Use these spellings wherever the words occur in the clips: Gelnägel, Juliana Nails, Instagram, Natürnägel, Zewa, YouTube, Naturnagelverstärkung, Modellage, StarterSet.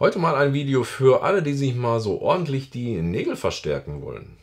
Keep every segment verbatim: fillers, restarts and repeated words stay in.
Heute mal ein Video für alle, die sich mal so ordentlich die Nägel verstärken wollen.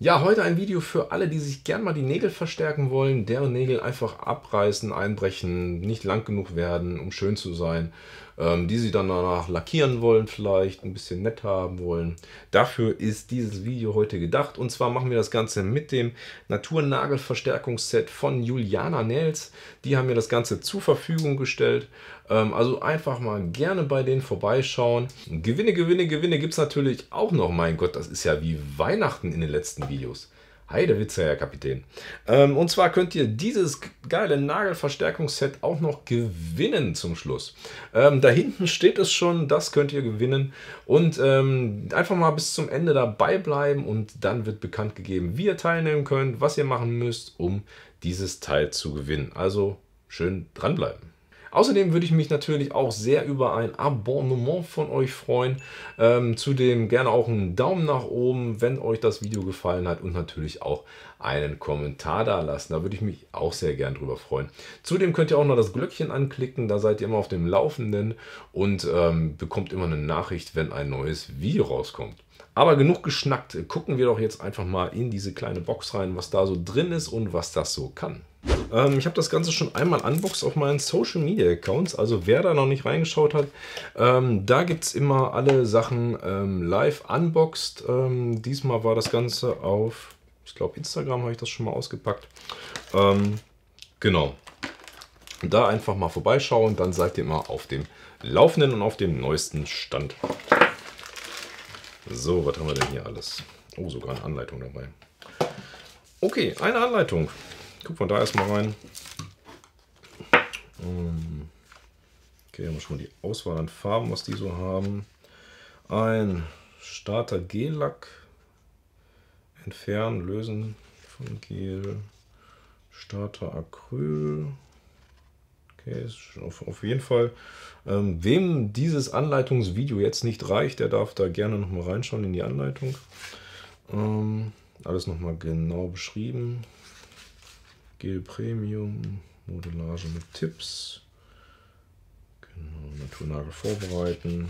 Ja, heute ein Video für alle, die sich gern mal die Nägel verstärken wollen, deren Nägel einfach abreißen, einbrechen, nicht lang genug werden, um schön zu sein, ähm, die sie dann danach lackieren wollen vielleicht, ein bisschen nett haben wollen. Dafür ist dieses Video heute gedacht, und zwar machen wir das Ganze mit dem Naturnagelverstärkungsset von Juliana Nails. Die haben mir das Ganze zur Verfügung gestellt, ähm, also einfach mal gerne bei denen vorbeischauen. Gewinne, Gewinne, Gewinne gibt es natürlich auch noch, mein Gott, das ist ja wie Weihnachten in den letzten Videos. Heidewitzer, Herr Kapitän. Ähm, und zwar könnt ihr dieses geile Nagelverstärkungsset auch noch gewinnen zum Schluss. Ähm, da hinten steht es schon, das könnt ihr gewinnen. Und ähm, einfach mal bis zum Ende dabei bleiben, und dann wird bekannt gegeben, wie ihr teilnehmen könnt, was ihr machen müsst, um dieses Teil zu gewinnen. Also schön dranbleiben. Außerdem würde ich mich natürlich auch sehr über ein Abonnement von euch freuen. Ähm, zudem gerne auch einen Daumen nach oben, wenn euch das Video gefallen hat, und natürlich auch einen Kommentar da lassen. Da würde ich mich auch sehr gern drüber freuen. Zudem könnt ihr auch noch das Glöckchen anklicken, da seid ihr immer auf dem Laufenden und ähm, bekommt immer eine Nachricht, wenn ein neues Video rauskommt. Aber genug geschnackt, gucken wir doch jetzt einfach mal in diese kleine Box rein, was da so drin ist und was das so kann. Ähm, ich habe das Ganze schon einmal unboxed auf meinen Social Media Accounts, also wer da noch nicht reingeschaut hat, ähm, da gibt es immer alle Sachen ähm, live unboxed. Ähm, diesmal war das Ganze auf, ich glaube, Instagram habe ich das schon mal ausgepackt. Ähm, genau, da einfach mal vorbeischauen, dann seid ihr immer auf dem Laufenden und auf dem neuesten Stand. So, was haben wir denn hier alles? Oh, sogar eine Anleitung dabei. Okay, eine Anleitung. Guck mal da erstmal rein. Okay, haben wir schon die Auswahl an Farben, was die so haben. Ein Starter Gellack. Entfernen, lösen von Gel. Starter Acryl. Okay, ist auf, auf jeden Fall. Ähm, wem dieses Anleitungsvideo jetzt nicht reicht, der darf da gerne nochmal reinschauen in die Anleitung. Ähm, alles nochmal genau beschrieben. Gel Premium, Modellage mit Tipps. Genau, Naturnagel vorbereiten.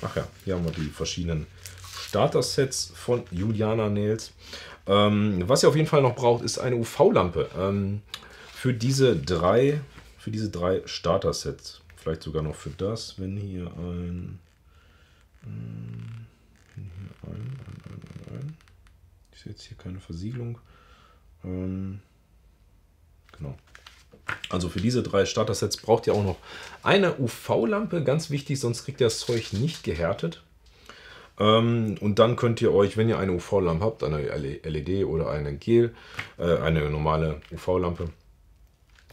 Ach ja, hier haben wir die verschiedenen Starter-Sets von Juliana Nails. Ähm, was ihr auf jeden Fall noch braucht, ist eine U V-Lampe. Ähm, Für diese drei, für diese drei Starter-Sets. Vielleicht sogar noch für das, wenn hier ein, wenn hier ein, ein, ein, ein. Ich sehe jetzt hier keine Versiegelung. Ähm, genau. Also für diese drei Starter-Sets braucht ihr auch noch eine U V-Lampe, ganz wichtig, sonst kriegt ihr das Zeug nicht gehärtet. Und dann könnt ihr euch, wenn ihr eine U V-Lampe habt, eine L E D oder eine Gel, äh, eine normale U V-Lampe,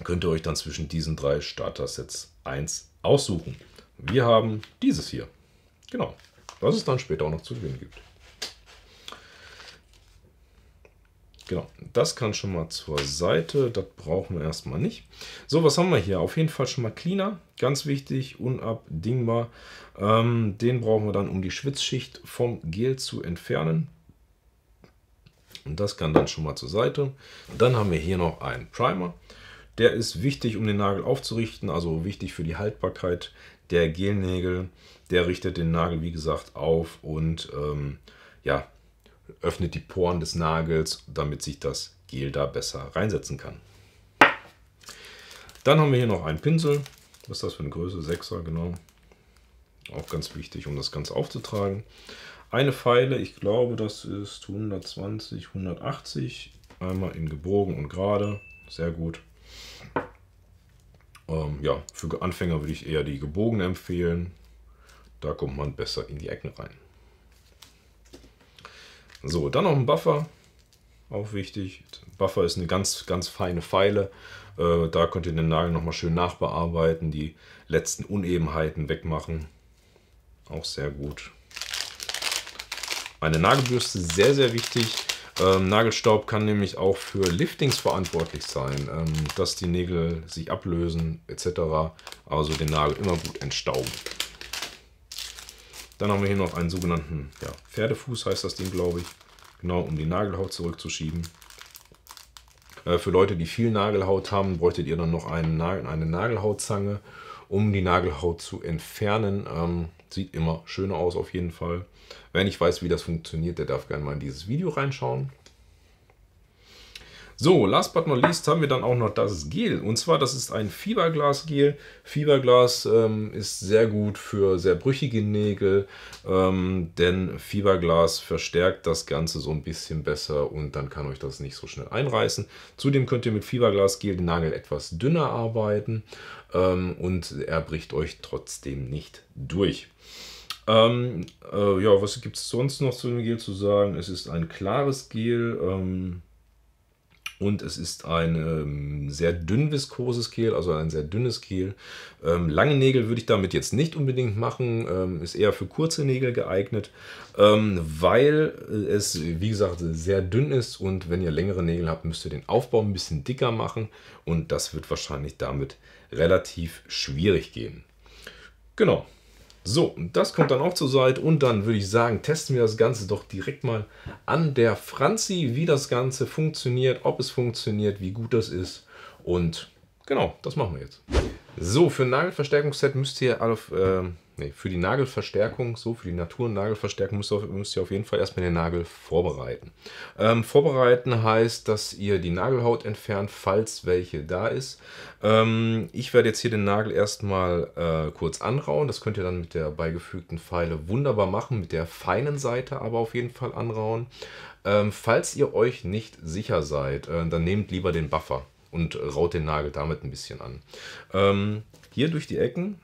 könnt ihr euch dann zwischen diesen drei Starter-Sets eins aussuchen. Wir haben dieses hier. Genau, was es dann später auch noch zu gewinnen gibt. Genau, das kann schon mal zur Seite, das brauchen wir erstmal nicht. So, was haben wir hier? Auf jeden Fall schon mal Cleaner, ganz wichtig, unabdingbar. Ähm, den brauchen wir dann, um die Schwitzschicht vom Gel zu entfernen. Und das kann dann schon mal zur Seite. Dann haben wir hier noch einen Primer. Der ist wichtig, um den Nagel aufzurichten, also wichtig für die Haltbarkeit der Gelnägel. Der richtet den Nagel, wie gesagt, auf und ähm, ja, öffnet die Poren des Nagels, damit sich das Gel da besser reinsetzen kann. Dann haben wir hier noch einen Pinsel. Was ist das für eine Größe? Sechser, genau. Auch ganz wichtig, um das Ganze aufzutragen. Eine Feile, ich glaube, das ist hundertzwanzig, hundertachtzig. Einmal in gebogen und gerade. Sehr gut. Ähm, ja, für Anfänger würde ich eher die gebogene empfehlen. Da kommt man besser in die Ecken rein. So, dann noch ein Buffer. Auch wichtig. Buffer ist eine ganz, ganz feine Feile. Äh, da könnt ihr den Nagel nochmal schön nachbearbeiten, die letzten Unebenheiten wegmachen. auch sehr gut. Eine Nagelbürste, sehr, sehr wichtig. Ähm, Nagelstaub kann nämlich auch für Liftings verantwortlich sein, ähm, dass die Nägel sich ablösen et cetera. Also den Nagel immer gut entstauben. Dann haben wir hier noch einen sogenannten ja, Pferdefuß, heißt das Ding, glaube ich. Genau, um die Nagelhaut zurückzuschieben. Äh, für Leute, die viel Nagelhaut haben, bräuchtet ihr dann noch einen Nagel, eine Nagelhautzange, um die Nagelhaut zu entfernen. Ähm, sieht immer schöner aus auf jeden Fall. Wer nicht weiß, wie das funktioniert, der darf gerne mal in dieses Video reinschauen. So, last but not least haben wir dann auch noch das Gel. Und zwar, das ist ein Fiberglas-Gel. Fiberglas ähm, ist sehr gut für sehr brüchige Nägel, ähm, denn Fiberglas verstärkt das Ganze so ein bisschen besser und dann kann euch das nicht so schnell einreißen. Zudem könnt ihr mit Fiberglas-Gel den Nagel etwas dünner arbeiten ähm, und er bricht euch trotzdem nicht durch. Ähm, äh, ja, was gibt es sonst noch zu dem Gel zu sagen? Es ist ein klares Gel. Ähm, Und es ist ein sehr dünn viskoses Gel, also ein sehr dünnes Gel. Lange Nägel würde ich damit jetzt nicht unbedingt machen, ist eher für kurze Nägel geeignet, weil es, wie gesagt, sehr dünn ist und wenn ihr längere Nägel habt, müsst ihr den Aufbau ein bisschen dicker machen und das wird wahrscheinlich damit relativ schwierig gehen. Genau. So, das kommt dann auch zur Seite und dann würde ich sagen, testen wir das Ganze doch direkt mal an der Franzi, wie das Ganze funktioniert, ob es funktioniert, wie gut das ist und genau, das machen wir jetzt. So, für ein Nagelverstärkungsset müsst ihr auf, äh, nee, für die Nagelverstärkung, so für die Naturnagelverstärkung müsst ihr, müsst ihr auf jeden Fall erstmal den Nagel vorbereiten. Ähm, vorbereiten heißt, dass ihr die Nagelhaut entfernt, falls welche da ist. Ähm, ich werde jetzt hier den Nagel erstmal äh, kurz anrauen. Das könnt ihr dann mit der beigefügten Feile wunderbar machen, mit der feinen Seite aber auf jeden Fall anrauen. Ähm, falls ihr euch nicht sicher seid, äh, dann nehmt lieber den Buffer und raut den Nagel damit ein bisschen an. Ähm, hier durch die Ecken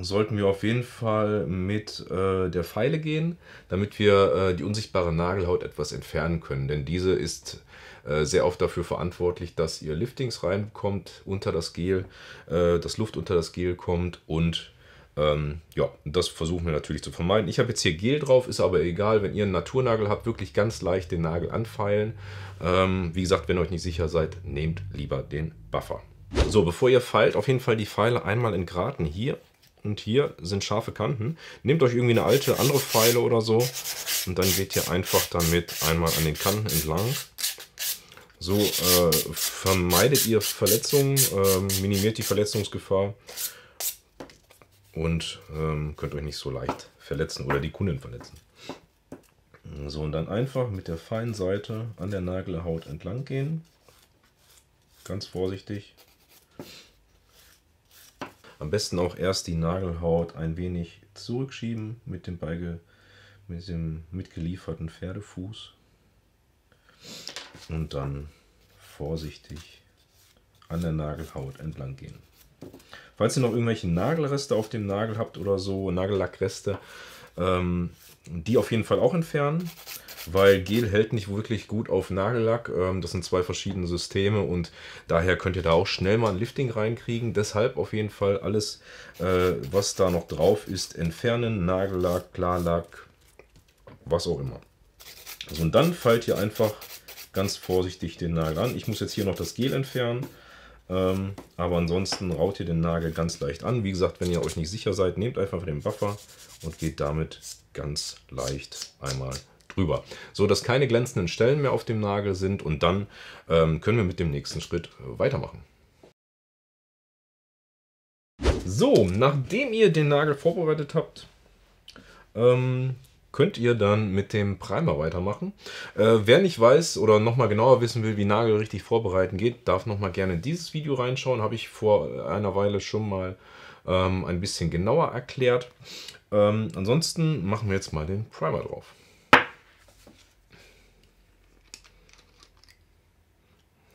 sollten wir auf jeden Fall mit äh, der Feile gehen, damit wir äh, die unsichtbare Nagelhaut etwas entfernen können. Denn diese ist äh, sehr oft dafür verantwortlich, dass ihr Liftings reinbekommt unter das Gel, äh, dass Luft unter das Gel kommt und Ähm, ja, das versuchen wir natürlich zu vermeiden. Ich habe jetzt hier Gel drauf, ist aber egal, wenn ihr einen Naturnagel habt, wirklich ganz leicht den Nagel anfeilen. Ähm, wie gesagt, wenn ihr euch nicht sicher seid, nehmt lieber den Buffer. So, bevor ihr feilt, auf jeden Fall die Feile einmal entgraten. Hier und hier sind scharfe Kanten. Nehmt euch irgendwie eine alte, andere Feile oder so und dann geht ihr einfach damit einmal an den Kanten entlang. So äh, vermeidet ihr Verletzungen, äh, minimiert die Verletzungsgefahr. Und ähm, könnt euch nicht so leicht verletzen oder die Kunden verletzen. So, und dann einfach mit der feinen Seite an der Nagelhaut entlang gehen. Ganz vorsichtig. Am besten auch erst die Nagelhaut ein wenig zurückschieben mit dem, Beige, mit dem mitgelieferten Pferdefuß. Und dann vorsichtig an der Nagelhaut entlang gehen. Falls ihr noch irgendwelche Nagelreste auf dem Nagel habt oder so, Nagellackreste, ähm, die auf jeden Fall auch entfernen, weil Gel hält nicht wirklich gut auf Nagellack. Ähm, das sind zwei verschiedene Systeme und daher könnt ihr da auch schnell mal ein Lifting reinkriegen. Deshalb auf jeden Fall alles, äh, was da noch drauf ist, entfernen, Nagellack, Klarlack, was auch immer. Also, und dann feilt ihr einfach ganz vorsichtig den Nagel an. Ich muss jetzt hier noch das Gel entfernen. Ähm, aber ansonsten raut ihr den Nagel ganz leicht an. Wie gesagt, wenn ihr euch nicht sicher seid, nehmt einfach den Buffer und geht damit ganz leicht einmal drüber. So, dass keine glänzenden Stellen mehr auf dem Nagel sind und dann ähm, können wir mit dem nächsten Schritt weitermachen. So, nachdem ihr den Nagel vorbereitet habt, ähm, könnt ihr dann mit dem Primer weitermachen. Äh, wer nicht weiß oder nochmal genauer wissen will, wie Nagel richtig vorbereiten geht, darf nochmal gerne in dieses Video reinschauen. Habe ich vor einer Weile schon mal ähm, ein bisschen genauer erklärt. Ähm, ansonsten machen wir jetzt mal den Primer drauf.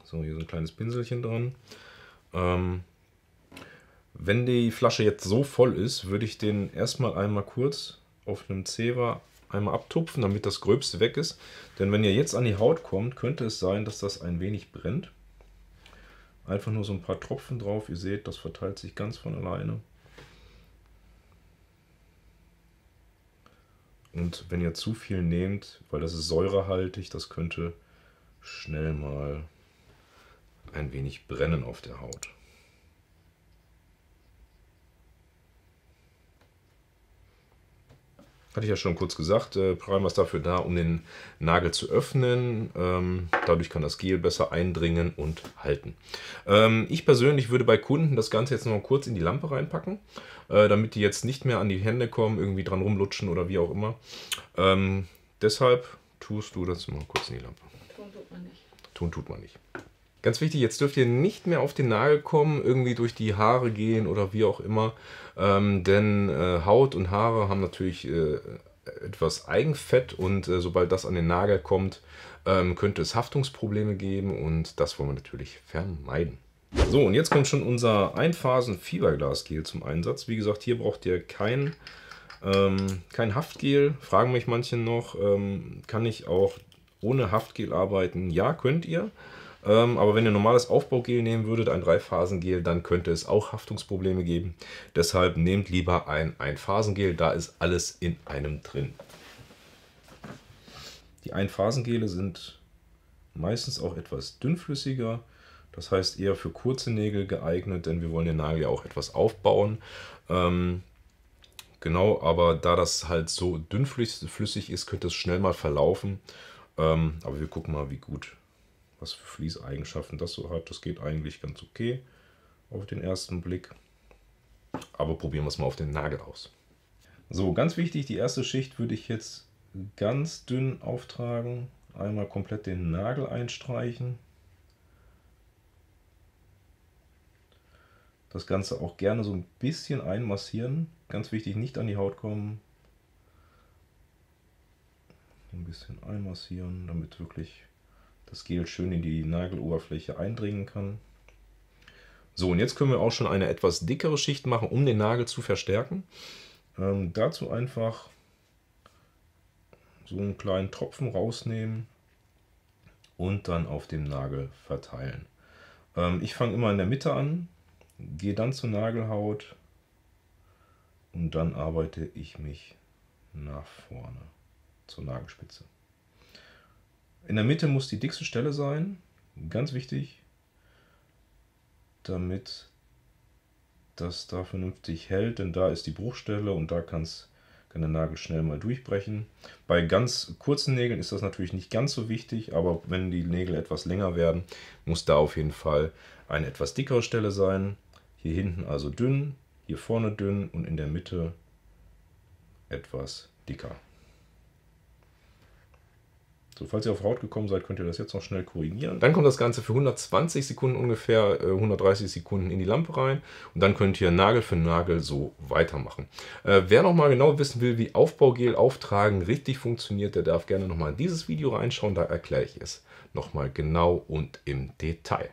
So, hier so ein kleines Pinselchen dran. Ähm, wenn die Flasche jetzt so voll ist, würde ich den erstmal einmal kurz auf einem Zewa einmal abtupfen, damit das Gröbste weg ist. Denn wenn ihr jetzt an die Haut kommt, könnte es sein, dass das ein wenig brennt. Einfach nur so ein paar Tropfen drauf. Ihr seht, das verteilt sich ganz von alleine. Und wenn ihr zu viel nehmt, weil das ist säurehaltig, das könnte schnell mal ein wenig brennen auf der Haut. Hatte ich ja schon kurz gesagt, äh, Primer ist dafür da, um den Nagel zu öffnen. Ähm, dadurch kann das Gel besser eindringen und halten. Ähm, ich persönlich würde bei Kunden das Ganze jetzt noch kurz in die Lampe reinpacken, äh, damit die jetzt nicht mehr an die Hände kommen, irgendwie dran rumlutschen oder wie auch immer. Ähm, deshalb tust du das mal kurz in die Lampe. Tun tut man nicht. Tun tut man nicht. Ganz wichtig, jetzt dürft ihr nicht mehr auf den Nagel kommen, irgendwie durch die Haare gehen oder wie auch immer, ähm, denn äh, Haut und Haare haben natürlich äh, etwas Eigenfett und äh, sobald das an den Nagel kommt, ähm, könnte es Haftungsprobleme geben und das wollen wir natürlich vermeiden. So, und jetzt kommt schon unser Einphasen-Fiberglasgel zum Einsatz. Wie gesagt, hier braucht ihr kein, ähm, kein Haftgel, fragen mich manche noch, ähm, kann ich auch ohne Haftgel arbeiten? Ja, könnt ihr. Ähm, aber wenn ihr normales Aufbaugel nehmen würdet, ein Dreiphasengel, dann könnte es auch Haftungsprobleme geben. Deshalb nehmt lieber ein Einphasengel, da ist alles in einem drin. Die Einphasengele sind meistens auch etwas dünnflüssiger, das heißt eher für kurze Nägel geeignet, denn wir wollen den Nagel ja auch etwas aufbauen. Ähm, genau, aber da das halt so dünnflüssig ist, könnte es schnell mal verlaufen. Ähm, aber wir gucken mal, wie gut, was für Fließeigenschaften das so hat. Das geht eigentlich ganz okay auf den ersten Blick. Aber probieren wir es mal auf den Nagel aus. So, ganz wichtig, die erste Schicht würde ich jetzt ganz dünn auftragen. Einmal komplett den Nagel einstreichen. Das Ganze auch gerne so ein bisschen einmassieren. Ganz wichtig, nicht an die Haut kommen. Ein bisschen einmassieren, damit wirklich das Gel schön in die Nageloberfläche eindringen kann. So, und jetzt können wir auch schon eine etwas dickere Schicht machen, um den Nagel zu verstärken. Ähm, dazu einfach so einen kleinen Tropfen rausnehmen und dann auf dem Nagel verteilen. Ähm, ich fange immer in der Mitte an, gehe dann zur Nagelhaut und dann arbeite ich mich nach vorne zur Nagelspitze. In der Mitte muss die dickste Stelle sein, ganz wichtig, damit das da vernünftig hält, denn da ist die Bruchstelle und da kann's, kann der Nagel schnell mal durchbrechen. Bei ganz kurzen Nägeln ist das natürlich nicht ganz so wichtig, aber wenn die Nägel etwas länger werden, muss da auf jeden Fall eine etwas dickere Stelle sein. Hier hinten also dünn, hier vorne dünn und in der Mitte etwas dicker. So, falls ihr auf Haut gekommen seid, könnt ihr das jetzt noch schnell korrigieren. Dann kommt das Ganze für hundertzwanzig Sekunden ungefähr, hundertdreißig Sekunden in die Lampe rein. Und dann könnt ihr Nagel für Nagel so weitermachen. Äh, wer noch mal genau wissen will, wie Aufbaugel auftragen richtig funktioniert, der darf gerne noch mal in dieses Video reinschauen. Da erkläre ich es noch mal genau und im Detail.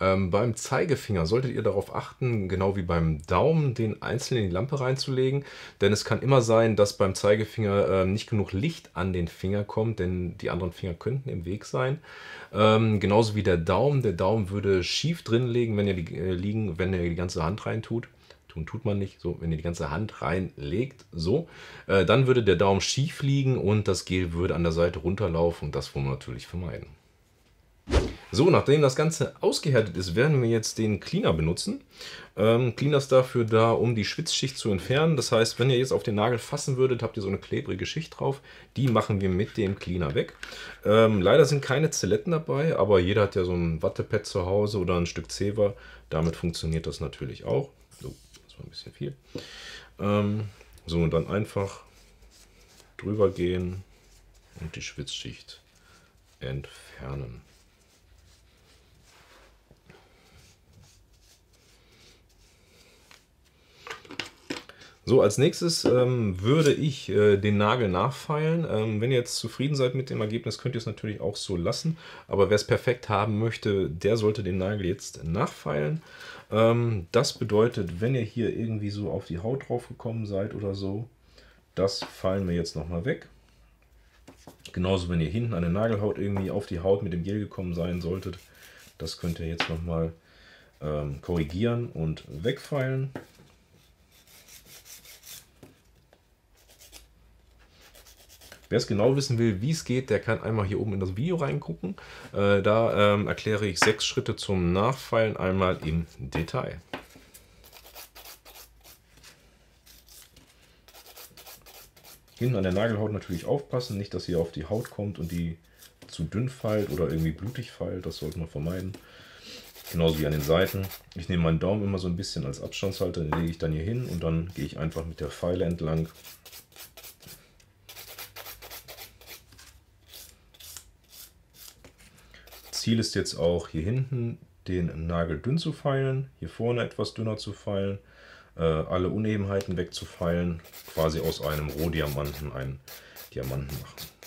Ähm, beim Zeigefinger solltet ihr darauf achten, genau wie beim Daumen, den einzeln in die Lampe reinzulegen, denn es kann immer sein, dass beim Zeigefinger äh, nicht genug Licht an den Finger kommt, denn die anderen Finger könnten im Weg sein. Ähm, genauso wie der Daumen. Der Daumen würde schief drin liegen, wenn ihr die, äh, liegen, wenn ihr die ganze Hand reintut. Tun tut man nicht, so, wenn ihr die ganze Hand reinlegt, so, äh, dann würde der Daumen schief liegen und das Gel würde an der Seite runterlaufen und das wollen wir natürlich vermeiden. So, nachdem das Ganze ausgehärtet ist, werden wir jetzt den Cleaner benutzen. Ähm, Cleaner ist dafür da, um die Schwitzschicht zu entfernen. Das heißt, wenn ihr jetzt auf den Nagel fassen würdet, habt ihr so eine klebrige Schicht drauf. Die machen wir mit dem Cleaner weg. Ähm, leider sind keine Zelletten dabei, aber jeder hat ja so ein Wattepad zu Hause oder ein Stück Zewa. Damit funktioniert das natürlich auch. So, das war ein bisschen viel. Ähm, so, und dann einfach drüber gehen und die Schwitzschicht entfernen. So, als nächstes ähm, würde ich äh, den Nagel nachfeilen. Ähm, wenn ihr jetzt zufrieden seid mit dem Ergebnis, könnt ihr es natürlich auch so lassen. Aber wer es perfekt haben möchte, der sollte den Nagel jetzt nachfeilen. Ähm, das bedeutet, wenn ihr hier irgendwie so auf die Haut drauf gekommen seid oder so, das feilen wir jetzt nochmal weg. Genauso, wenn ihr hinten an der Nagelhaut irgendwie auf die Haut mit dem Gel gekommen sein solltet, das könnt ihr jetzt nochmal ähm, korrigieren und wegfeilen. Wer es genau wissen will, wie es geht, der kann einmal hier oben in das Video reingucken. Äh, da ähm, erkläre ich sechs Schritte zum Nachfeilen einmal im Detail. Hinten an der Nagelhaut natürlich aufpassen, nicht, dass ihr auf die Haut kommt und die zu dünn feilt oder irgendwie blutig feilt, das sollte man vermeiden. Genauso wie an den Seiten. Ich nehme meinen Daumen immer so ein bisschen als Abstandshalter, den lege ich dann hier hin und dann gehe ich einfach mit der Feile entlang. Ziel ist jetzt auch hier hinten den Nagel dünn zu feilen, hier vorne etwas dünner zu feilen, äh, alle Unebenheiten wegzufeilen, quasi aus einem Rohdiamanten einen Diamanten machen.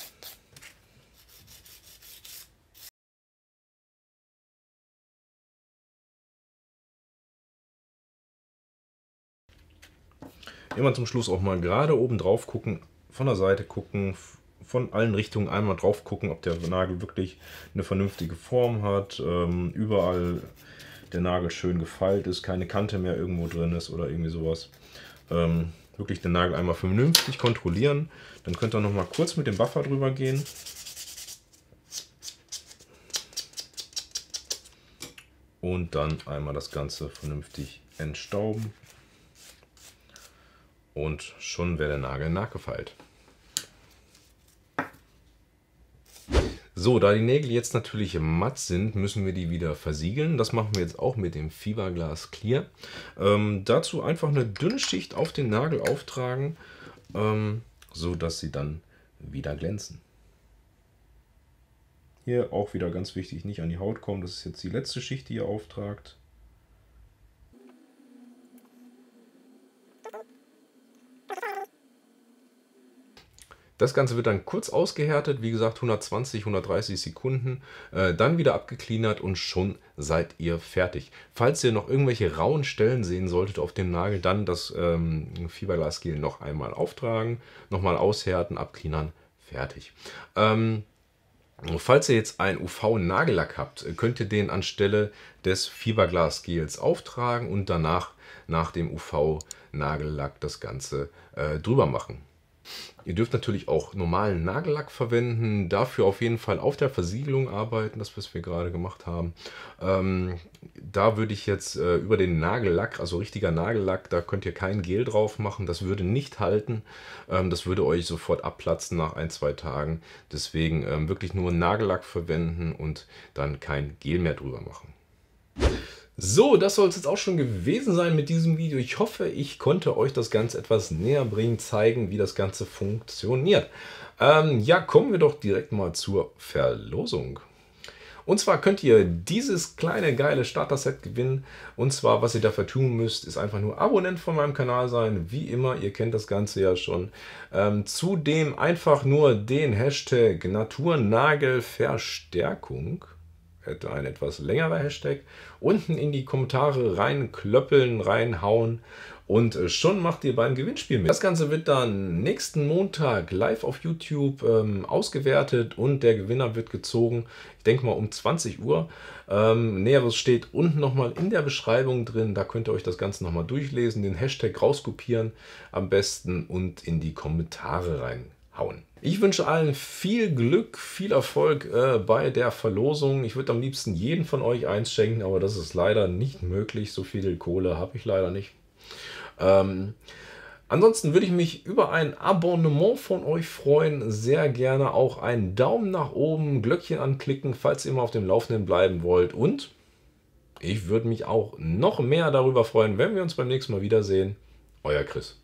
Immer zum Schluss auch mal gerade oben drauf gucken, von der Seite gucken, von allen Richtungen einmal drauf gucken, ob der Nagel wirklich eine vernünftige Form hat, überall der Nagel schön gefeilt ist, keine Kante mehr irgendwo drin ist oder irgendwie sowas. Wirklich den Nagel einmal vernünftig kontrollieren, dann könnt ihr nochmal kurz mit dem Buffer drüber gehen. Und dann einmal das Ganze vernünftig entstauben. Und schon wäre der Nagel nachgefeilt. So, da die Nägel jetzt natürlich matt sind, müssen wir die wieder versiegeln. Das machen wir jetzt auch mit dem Fiberglas Clear. Ähm, dazu einfach eine dünne Schicht auf den Nagel auftragen, ähm, so dass sie dann wieder glänzen. Hier auch wieder ganz wichtig, nicht an die Haut kommen. Das ist jetzt die letzte Schicht, die ihr auftragt. Das Ganze wird dann kurz ausgehärtet, wie gesagt hundertzwanzig, hundertdreißig Sekunden, äh, dann wieder abgecleanert und schon seid ihr fertig. Falls ihr noch irgendwelche rauen Stellen sehen solltet auf dem Nagel, dann das ähm, Fiberglasgel noch einmal auftragen, nochmal aushärten, abcleanern, fertig. Ähm, Falls ihr jetzt einen U V-Nagellack habt, könnt ihr den anstelle des Fiberglasgels auftragen und danach nach dem U V-Nagellack das Ganze äh, drüber machen. Ihr dürft natürlich auch normalen Nagellack verwenden, dafür auf jeden Fall auf der Versiegelung arbeiten, das was wir gerade gemacht haben. Ähm, da würde ich jetzt äh, über den Nagellack, also richtiger Nagellack, da könnt ihr kein Gel drauf machen, das würde nicht halten, ähm, das würde euch sofort abplatzen nach ein, zwei Tagen. Deswegen ähm, wirklich nur Nagellack verwenden und dann kein Gel mehr drüber machen. So, das soll es jetzt auch schon gewesen sein mit diesem Video. Ich hoffe, ich konnte euch das Ganze etwas näher bringen, zeigen, wie das Ganze funktioniert. Ähm, ja, kommen wir doch direkt mal zur Verlosung. Und zwar könnt ihr dieses kleine, geile Starter-Set gewinnen. Und zwar, was ihr dafür tun müsst, ist einfach nur Abonnent von meinem Kanal sein. Wie immer, ihr kennt das Ganze ja schon. Ähm, zudem einfach nur den Hashtag Naturnagelverstärkung, ein etwas längerer Hashtag, unten in die Kommentare reinklöppeln, reinhauen und schon macht ihr beim Gewinnspiel mit. Das Ganze wird dann nächsten Montag live auf YouTube ähm, ausgewertet und der Gewinner wird gezogen, ich denke mal um zwanzig Uhr. Ähm, Näheres steht unten nochmal in der Beschreibung drin, da könnt ihr euch das Ganze nochmal durchlesen, den Hashtag rauskopieren am besten und in die Kommentare reinhauen. Ich wünsche allen viel Glück, viel Erfolg äh, bei der Verlosung. Ich würde am liebsten jeden von euch eins schenken, aber das ist leider nicht möglich. So viel Kohle habe ich leider nicht. Ähm, ansonsten würde ich mich über ein Abonnement von euch freuen. Sehr gerne auch einen Daumen nach oben, Glöckchen anklicken, falls ihr immer auf dem Laufenden bleiben wollt. Und ich würde mich auch noch mehr darüber freuen, wenn wir uns beim nächsten Mal wiedersehen. Euer Chris.